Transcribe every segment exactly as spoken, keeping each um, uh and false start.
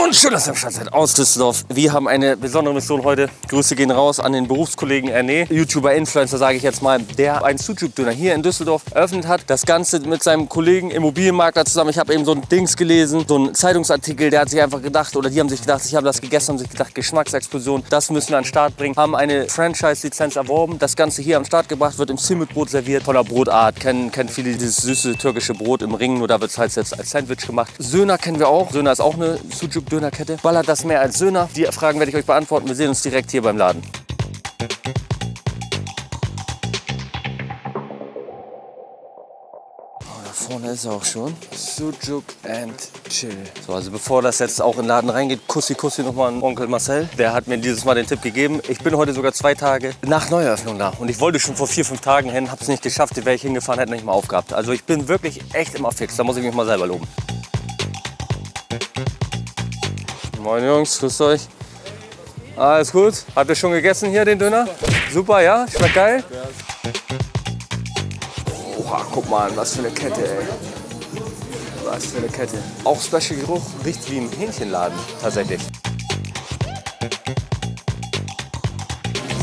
zusammen und schön, dass ihr am Start seid aus Düsseldorf. Wir haben eine besondere Mission heute. Grüße gehen raus an den Berufskollegen Erne, YouTuber, Influencer, sage ich jetzt mal, der einen Sucuk-Döner hier in Düsseldorf eröffnet hat. Das Ganze mit seinem Kollegen Immobilienmakler zusammen. Ich habe eben so ein Dings gelesen, so einen Zeitungsartikel, der hat sich einfach gedacht, oder die haben sich gedacht, ich habe das gegessen, haben sich gedacht, Geschmacksexplosion, das müssen wir an den Start bringen. Haben eine Franchise-Lizenz erworben, das Ganze hier am Start gebracht, wird im SimitBrot serviert, toller Brotart. Kennen, kennen viele dieses süße türkische Brot im Ring, nur da wird es halt jetzt als Sandwich gemacht. Söner kennen wir auch. Söner ist auch eine Sucuk-Döner-Kette. Ballert das mehr als Söner? Die Fragen werde ich euch beantworten. Wir sehen uns direkt hier beim Laden. Vorne ist er auch schon. Sucuk and Chill. So, also bevor das jetzt auch in den Laden reingeht, Kussi Kussi nochmal an Onkel Marcel. Der hat mir dieses Mal den Tipp gegeben. Ich bin heute sogar zwei Tage nach Neueröffnung da. Und ich wollte schon vor vier, fünf Tagen hin, hab's nicht geschafft. Wäre ich hingefahren, hätte nicht mal aufgehabt. Also ich bin wirklich echt im Affix. Da muss ich mich mal selber loben. Moin Jungs, grüßt euch. Alles gut? Habt ihr schon gegessen hier den Döner? Super, ja? Schmeckt geil? Boah, guck mal an, was für eine Kette, ey. Was für eine Kette. Auch Special Geruch, riecht wie ein Hähnchenladen, tatsächlich.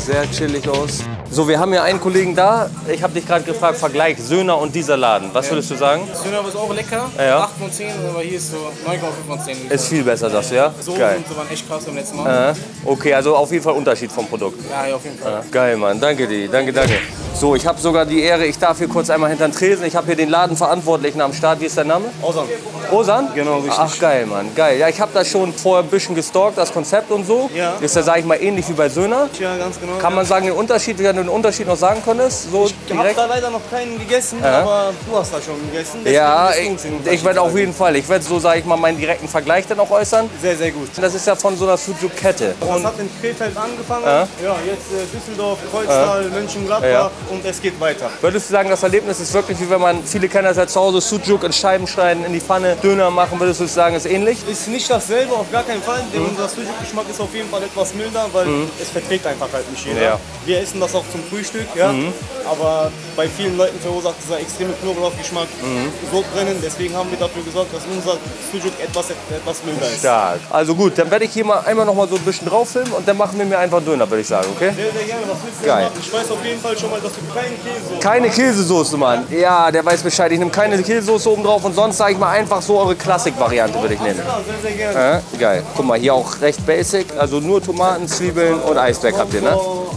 Sehr chillig aus. So, wir haben hier einen Kollegen da. Ich habe dich gerade gefragt, Vergleich Söner und dieser Laden. Was würdest du sagen? Söner ist auch lecker, ja, ja. acht von zehn, aber hier ist so neun Komma fünf von zehn. Ist viel besser, sagst du, ja? So geil. Und so waren echt krass beim letzten Mal. Äh, okay, also auf jeden Fall Unterschied vom Produkt. Ja, ja, auf jeden Fall. Äh, geil, Mann. Danke dir. Danke, danke. So, ich habe sogar die Ehre, ich darf hier kurz einmal hinter den Tresen. Ich habe hier den Ladenverantwortlichen am Start. Wie ist dein Name? Ozan. Ozan? Genau, richtig. Ach, geil, Mann. Geil. Ja, ich habe das schon vorher ein bisschen gestalkt, das Konzept und so. Ja. Ist ja, sage ich mal, ähnlich wie bei Söner. Ja, ganz genau. Kann man ja. sagen, den Unterschied, wie du den Unterschied noch sagen konntest? So ich habe da leider noch keinen gegessen, ja. aber du hast da schon gegessen. Deswegen ja, ich, ich werde auf jeden Fall, ich werde so, sage ich mal, meinen direkten Vergleich dann auch äußern. Sehr, sehr gut. Das ist ja von so einer Sucuk-Kette. Das hat in Krefeld angefangen. Ja, ja jetzt äh, Düsseldorf, Kreuztal, ja. Mönchengladbach. Ja. Und es geht weiter. Würdest du sagen, das Erlebnis ist wirklich wie wenn man, viele kennen das ja zu Hause, Sucuk in Scheiben schneiden, in die Pfanne, Döner machen, würdest du sagen, ist ähnlich? Ist nicht dasselbe, auf gar keinen Fall. Mhm. Unser Sucuk-Geschmack ist auf jeden Fall etwas milder, weil mhm. es verträgt einfach halt nicht jeder. Ja. Wir essen das auch zum Frühstück, ja. Mhm. aber bei vielen Leuten verursacht dieser extreme Knoblauchgeschmack mhm. so brennen. Deswegen haben wir dafür gesorgt, dass unser Sucuk etwas, etwas milder ist. Stark. Also gut, dann werde ich hier mal einmal noch mal so ein bisschen drauf filmen und dann machen wir mir einfach Döner, würde ich sagen, okay? Sehr, sehr gerne. Was willst du denn machen? Ich weiß auf jeden Fall schon mal, dass du keine Käsesoße Keine Käsesoße, Mann. Ja, der weiß Bescheid. Ich nehme keine Käsesoße oben drauf und sonst sage ich mal einfach so eure Klassik-Variante würde ich nehmen. Sehr, sehr gerne. Äh, geil. Guck mal, hier auch recht basic. Also nur Tomaten, Zwiebeln und Eisberg habt ihr, ne? Oh,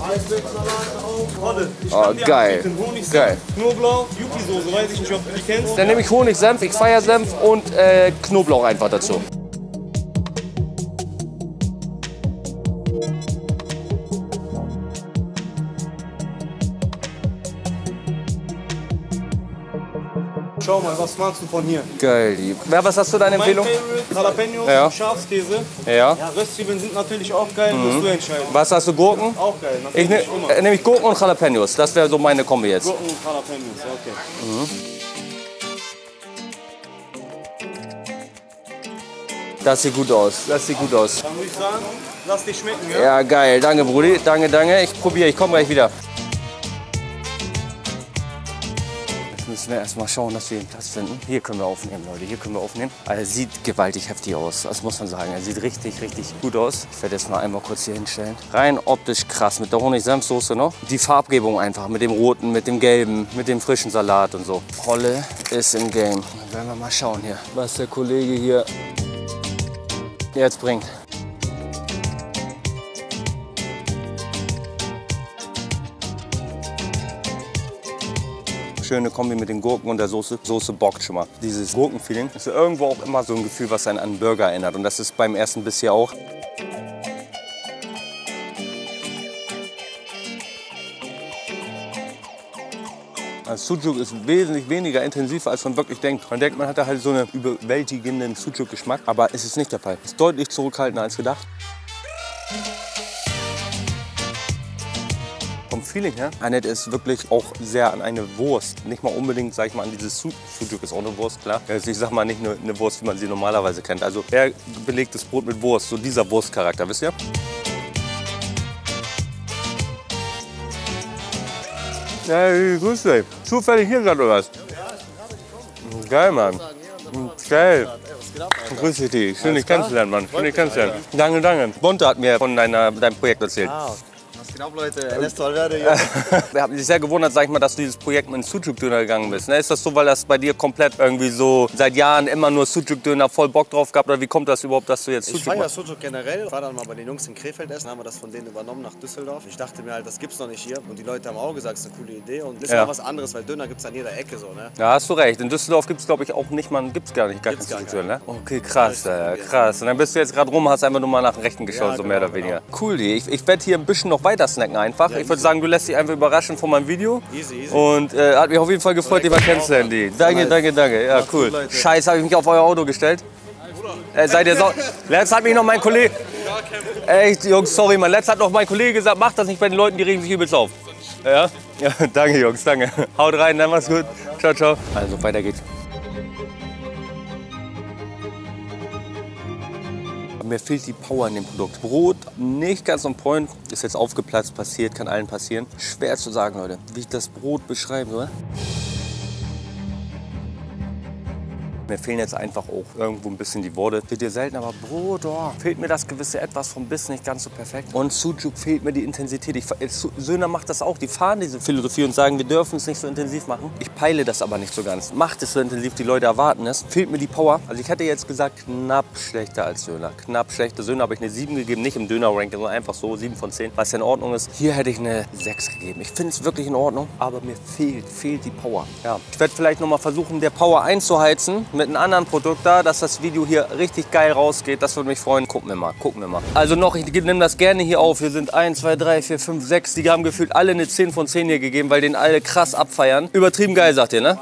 geil. Geil. Knoblauch, Yuki-Soße, weiß ich nicht, ob du die kennst. Dann nehme ich Honigsenf, ich feiere Senf und äh, Knoblauch einfach dazu. Schau mal, was magst du von hier? Geil, lieb. Ja, was hast du deine Empfehlung? Jalapenos, ja. Schafskäse. Ja. ja Röstzwiebeln sind natürlich auch geil, musst mhm. du entscheiden. Was hast du, Gurken? Auch geil, natürlich ich ne, immer. Nehme ich Gurken und Jalapenos, das wäre so meine Kombi jetzt. Gurken und Jalapenos, okay. Mhm. Das sieht gut aus, das sieht gut aus. Dann würde ich sagen, lass dich schmecken, ja? Ja, geil, danke, Brudi, danke, danke. Ich probiere, ich komme gleich wieder. Müssen wir erstmal schauen, dass wir den Platz finden. Hier können wir aufnehmen, Leute. Hier können wir aufnehmen. Er sieht gewaltig heftig aus. Das muss man sagen. Er sieht richtig, richtig gut aus. Ich werde jetzt mal einmal kurz hier hinstellen. Rein optisch krass. Mit der Honig-Senfsoße noch. Die Farbgebung einfach. Mit dem roten, mit dem gelben, mit dem frischen Salat und so. Holle ist im Game. Dann werden wir mal schauen hier, was der Kollege hier jetzt bringt. Schöne Kombi mit den Gurken und der Soße. Soße bockt schon mal. Dieses Gurkenfeeling ist irgendwo auch immer so ein Gefühl, was einen an einen Burger erinnert. Und das ist beim ersten Biss hier auch. Also Sucuk ist wesentlich weniger intensiv, als man wirklich denkt. Man denkt, man hat da halt so einen überwältigenden Sucuk-Geschmack. Aber es ist nicht der Fall. Es ist deutlich zurückhaltender als gedacht. Vom Feeling her erinnert es wirklich auch sehr an eine Wurst. Nicht mal unbedingt, sag ich mal, an dieses Sucuk. Sucuk ist auch eine Wurst, klar. Also ich sag mal, nicht nur eine Wurst, wie man sie normalerweise kennt. Also eher belegtes Brot mit Wurst, so dieser Wurstcharakter, wisst ihr? Hey, grüß dich. Zufällig hier gerade, oder was? Ja, ich bin gerade gekommen. Geil, Mann. Geil. Was geht ab, Alter? Grüß dich. Schön, dich kennenzulernen, Mann. Schön, dich kennenzulernen. Danke, danke. Bonte hat mir von deiner, deinem Projekt erzählt. Ah. Was geht ab, Leute? Ernesto Alverde hier. Ich habe mich sehr gewundert, sag ich mal, dass du dieses Projekt mit Sucuk-Döner gegangen bist. Ist das so, weil das bei dir komplett irgendwie so seit Jahren immer nur Sucuk-Döner voll Bock drauf gab? Oder wie kommt das überhaupt, dass du jetzt Sucuk machst? Ich feiere Sucuk generell. Ich war dann mal bei den Jungs in Krefeld essen, haben wir das von denen übernommen nach Düsseldorf. Ich dachte mir halt, das gibt's noch nicht hier. Und die Leute haben auch gesagt, es ist eine coole Idee. Und das ist ja mal was anderes, weil Döner gibt's an jeder Ecke so, ne? Ja, hast du recht. In Düsseldorf gibt's, glaube ich, auch nicht mal, gibt's gar nicht, gar keinen Sucuk-Döner. Okay, krass, äh, krass. Und dann bist du jetzt gerade rum, hast einfach nur mal nach Rechten geschaut, ja, so genau, mehr oder weniger. Genau. Cool, ich, ich werde hier ein bisschen noch weiter weiter snacken einfach. Ja, ich würde sagen, du lässt dich einfach überraschen von meinem Video. Easy, easy. Und äh, hat mich auf jeden Fall gefreut, dich mal kennenzulernen. Danke, danke, danke. Ja, cool. Scheiße, habe ich mich auf euer Auto gestellt. Äh, seid ihr sauer? Letzt hat mich noch mein Kollege... Echt, Jungs, sorry, Mann. Letzt hat noch mein Kollege gesagt, macht das nicht bei den Leuten, die regen sich übelst auf. Ja? Ja, danke, Jungs, danke. Haut rein, dann mach's gut. Ciao, ciao. Also, weiter geht's. Mir fehlt die Power in dem Produkt. Brot nicht ganz on point. Ist jetzt aufgeplatzt, passiert, kann allen passieren. Schwer zu sagen, Leute, wie ich das Brot beschreiben soll. Mir fehlen jetzt einfach auch irgendwo ein bisschen die Worte. Seht ihr selten, aber Brot, oh, fehlt mir das gewisse Etwas vom Biss nicht ganz so perfekt. Und Sucuk fehlt mir die Intensität. Ich, Söner macht das auch. Die fahren diese Philosophie und sagen, wir dürfen es nicht so intensiv machen. Ich peile das aber nicht so ganz. Macht es so intensiv, die Leute erwarten es. Fehlt mir die Power. Also ich hätte jetzt gesagt, knapp schlechter als Söner. Knapp schlechter. Söner habe ich eine sieben gegeben, nicht im Döner-Ranking, sondern einfach so sieben von zehn, was ja in Ordnung ist. Hier hätte ich eine sechs gegeben. Ich finde es wirklich in Ordnung, aber mir fehlt, fehlt die Power. Ja. Ich werde vielleicht noch mal versuchen, der Power einzuheizen mit einem anderen Produkt da, dass das Video hier richtig geil rausgeht. Das würde mich freuen. Gucken wir mal, gucken wir mal. Also noch, ich nehme das gerne hier auf. Hier sind eins, zwei, drei, vier, fünf, sechs. Die haben gefühlt alle eine zehn von zehn hier gegeben, weil den alle krass abfeiern. Übertrieben geil, sagt ihr, ne?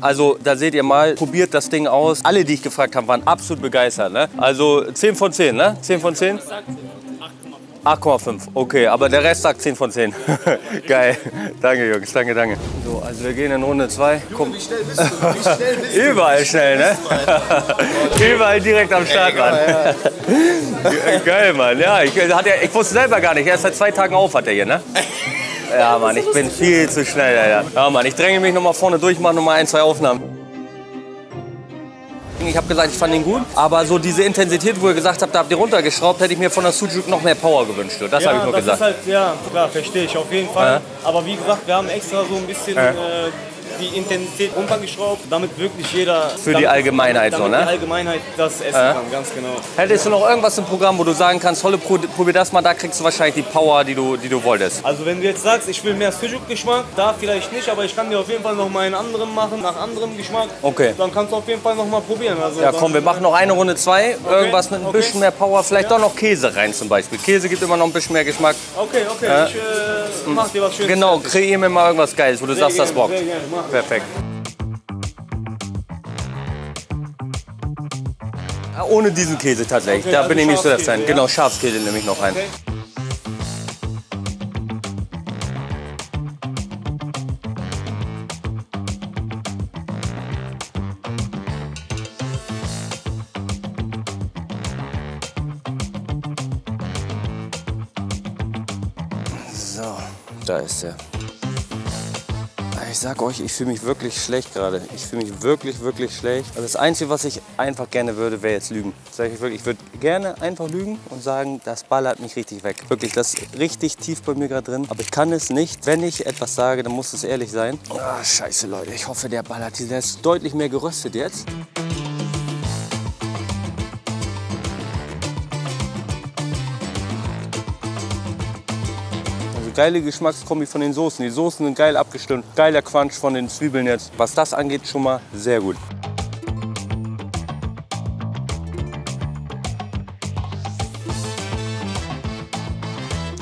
Also da seht ihr mal, probiert das Ding aus. Alle, die ich gefragt habe, waren absolut begeistert, ne? Also zehn von zehn, ne? zehn von zehn? acht Komma fünf, okay, aber der Rest sagt zehn von zehn. Geil, danke Jungs, danke, danke. So, also wir gehen in Runde zwei. Wie schnell bist du? Wie schnell bist du? Überall schnell, ne? Überall direkt am Start, ey, Mann. Ja. Geil, Mann, ja, ich, hat er, ich wusste selber gar nicht, er ist seit zwei Tagen auf, hat er hier, ne? Ja, Mann, ich bin viel zu schnell, Alter. Ja, Mann, ich dränge mich nochmal vorne durch, mache nochmal ein, zwei Aufnahmen. Ich habe gesagt, ich fand ihn gut, aber so diese Intensität, wo ihr gesagt habt, da habt ihr runtergeschraubt, hätte ich mir von der Sucuk noch mehr Power gewünscht. Das ja, habe ich nur das gesagt. Ist halt, ja, klar, verstehe ich auf jeden Fall. Ja. Aber wie gesagt, wir haben extra so ein bisschen ja. äh, die Intensität runtergeschraubt, damit wirklich jeder... Für damit, die Allgemeinheit damit, damit so, ne? Die Allgemeinheit das essen ja. kann, ganz genau. Hättest du noch irgendwas im Programm, wo du sagen kannst, Holle, probier das mal, da kriegst du wahrscheinlich die Power, die du, die du wolltest. Also wenn du jetzt sagst, ich will mehr Sucuk-Geschmack, da vielleicht nicht, aber ich kann dir auf jeden Fall noch mal einen anderen machen, nach anderem Geschmack. Okay. Dann kannst du auf jeden Fall noch mal probieren. Also ja komm, wir machen noch eine Runde zwei, okay. irgendwas mit ein okay. bisschen mehr Power, vielleicht ja. auch noch Käse rein zum Beispiel. Käse gibt immer noch ein bisschen mehr Geschmack. Okay, okay, ja. ich äh, mach dir was Schönes. Genau, kreier mir mal irgendwas Geiles, wo du sehr sagst, gerne, das bockt. Perfekt. Ohne diesen Käse tatsächlich, okay, da also bin ich nicht so der Fan. Ja? Genau, Schafskäse nehme ich noch rein. Okay. So, da ist er. Ich sag euch, ich fühle mich wirklich schlecht gerade. Ich fühle mich wirklich, wirklich schlecht. Also das Einzige, was ich einfach gerne würde, wäre jetzt lügen. Sag ich wirklich, ich würde gerne einfach lügen und sagen, das ballert mich richtig weg. Wirklich, das ist richtig tief bei mir gerade drin. Aber ich kann es nicht. Wenn ich etwas sage, dann muss es ehrlich sein. Oh, scheiße, Leute. Ich hoffe, der ballert. Der ist deutlich mehr geröstet jetzt. Geile Geschmackskombi von den Soßen. Die Soßen sind geil abgestimmt. Geiler Crunch von den Zwiebeln jetzt. Was das angeht, schon mal sehr gut.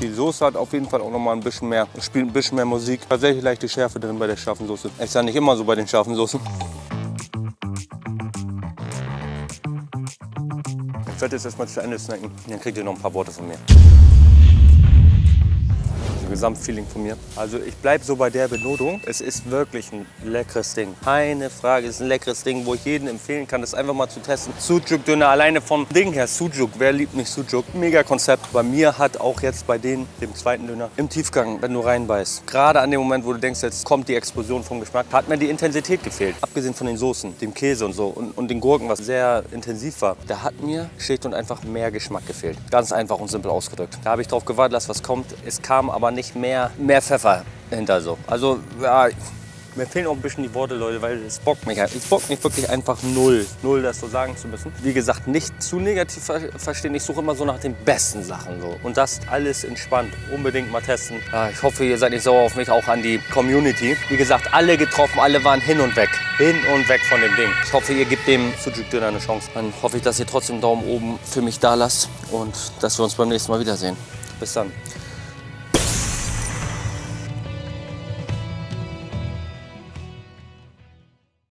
Die Soße hat auf jeden Fall auch noch mal ein bisschen mehr, spielt ein bisschen mehr Musik. Tatsächlich leichte Schärfe drin bei der scharfen Soße. Ist ja nicht immer so bei den scharfen Soßen. Ich werde jetzt erstmal zu Ende snacken. Dann kriegt ihr noch ein paar Worte von mir. so ein Gesamtfeeling von mir. Also ich bleibe so bei der Benotung. Es ist wirklich ein leckeres Ding. Keine Frage, es ist ein leckeres Ding, wo ich jedem empfehlen kann, das einfach mal zu testen. Sucuk-Döner, alleine vom Ding her, Sucuk, wer liebt nicht Sucuk? Mega Konzept. Bei mir hat auch jetzt bei denen, dem zweiten Döner, im Tiefgang, wenn du reinbeißt, gerade an dem Moment, wo du denkst, jetzt kommt die Explosion vom Geschmack, hat mir die Intensität gefehlt. Abgesehen von den Soßen, dem Käse und so und, und den Gurken, was sehr intensiv war, da hat mir schlicht und einfach mehr Geschmack gefehlt. Ganz einfach und simpel ausgedrückt. Da habe ich drauf gewartet, dass was kommt. Es kam aber nicht mehr, mehr Pfeffer hinter so. Also, ja, mir fehlen auch ein bisschen die Worte, Leute, weil es bockt mich. Es bockt mich wirklich einfach null, null, das so sagen zu müssen. Wie gesagt, nicht zu negativ ver verstehen. Ich suche immer so nach den besten Sachen so. Und das alles entspannt. Unbedingt mal testen. Ja, ich hoffe, ihr seid nicht sauer auf mich, auch an die Community. Wie gesagt, alle getroffen, alle waren hin und weg. Hin und weg von dem Ding. Ich hoffe, ihr gebt dem Sucuk-Döner eine Chance. Dann hoffe ich, dass ihr trotzdem einen Daumen oben für mich da lasst und dass wir uns beim nächsten Mal wiedersehen. Bis dann.